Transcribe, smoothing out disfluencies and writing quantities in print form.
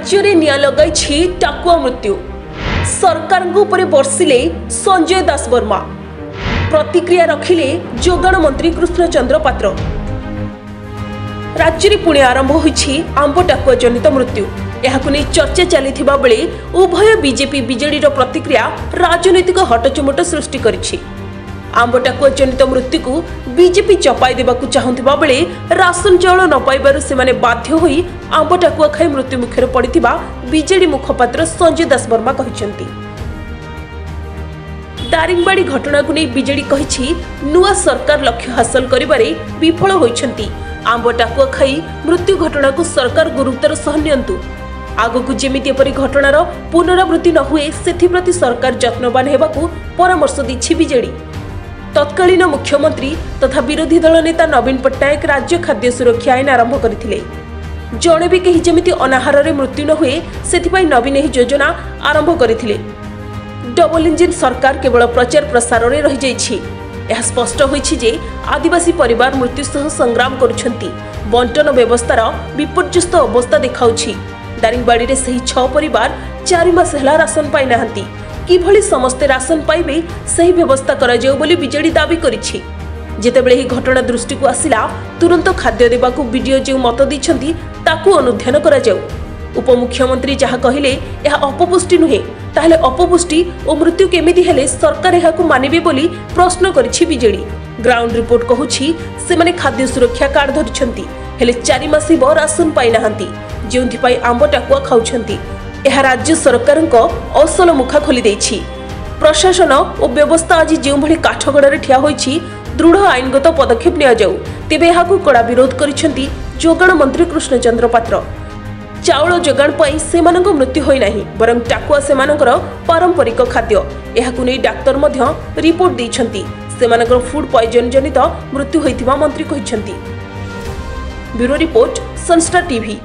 राज्य में निया लगाई टाकुआ मृत्यु सरकार बर्षिले संजय दास बर्मा प्रतिक्रिया रखिले जोगाण मंत्री कृष्णचंद्र पात्र। राज्य में पुणे आरंभ होइछि आंबो टाकुआ जनित मृत्यु। यहाकु नै चर्चा चलिथिबा बेले उभय बीजेपी बीजेडी प्रतिक्रिया राजनीतिक हटचमट सृष्टि करिछि। आंबो टाकुआ जनित मृत्यु को बीजेपी चपाई देवाकु चाहुथिबा बेले राशन चाउल न पाइबारु सेमाने बाध्य होई आंबो टाकुआ खाई मृत्यु मुखर पड़िथिबा बीजेडी मुखपात्र संजय दास बर्मा कहिसेंती। दारिंगबाड़ी घटना को नै बीजेडी कहिछि नुआ सरकार लक्ष्य हासिल करिबारे विफल होइसेंती। आंबो टाकुआ खाई मृत्यु घटना को सरकार गुरुतर सह नियंतु। आगकु जेमिति एपरि घटनार पुनरावृत्ति न हुए सेथिप्रति सरकार जत्नवान हेबाकु परामर्श दिछि बीजेडी। तत्कालीन मुख्यमंत्री तथा विरोधी दल नेता नवीन पट्टनायक राज्य खाद्य सुरक्षा आईन आरंभ करथिले। जणे भी कहि जेमिति अनाहार रे मृत्यु न हुए सेथिपाई नवीन एही योजना आरंभ करथिले। डबल इंजिन सरकार केवल प्रचार प्रसार रे रहि जाइछि। यह स्पष्ट होइछि जे आदिवासी परिवार मृत्यु सह संग्राम करुछंती। बंटन व्यवस्थार विपर्यस्त अवस्था देखाउछि। दारिंगबाड़ी रे सही 6 परिवार 4 मास हला राशन पाई नाहंती। किभली समस्ते राशन पाइबे सही व्यवस्था करा जाऊ बोली बीजेडी दाबी करिछि। जेतेबेले ही घटना दृष्टि को आसिला तुरंत खाद्य देबाकू वीडियो जे मत दिछंती ताकू अनुध्यान करा जाऊ। उपमुख्यमंत्री जहा कहिले यह अपपुष्टि नुहे ताहले अपपुष्टि ओ मृत्यु केमिति हेले सरकार यहाकू मानिबे बोली प्रश्न करिछि बीजेडी। ग्राउंड रिपोर्ट कहूछि सेमाने खाद्य सुरक्षा कार्ड धरिछंती हेले 4 मास हिबो राशन पाइ नाहंती जेउथि पाइ आंबो टाकुआ खाउछंती। यह राज्य सरकार असल मुखा खोली देछि। प्रशासन और व्यवस्था आज जो भली काठगड़ारे ठिया होइछि दृढ़ आईनगत पदक्षेप निया जाऊ। तेबे यहाकू कड़ा विरोध करिसेंती जोगाण मंत्री कृष्णचंद्र पात्र। चाउल जोगाण पई सेमानक मृत्यु होई नाही बरं टाकुआ सेमानकर पारंपरिक खाद्य। यहाकू नै डाक्टर मध्य रिपोर्ट दैछंती। सेमानकर फूड पॉइजन जनित मृत्यु होइथिबा मंत्री कहिसेंती। ब्यूरो रिपोर्ट संस्था टीवी।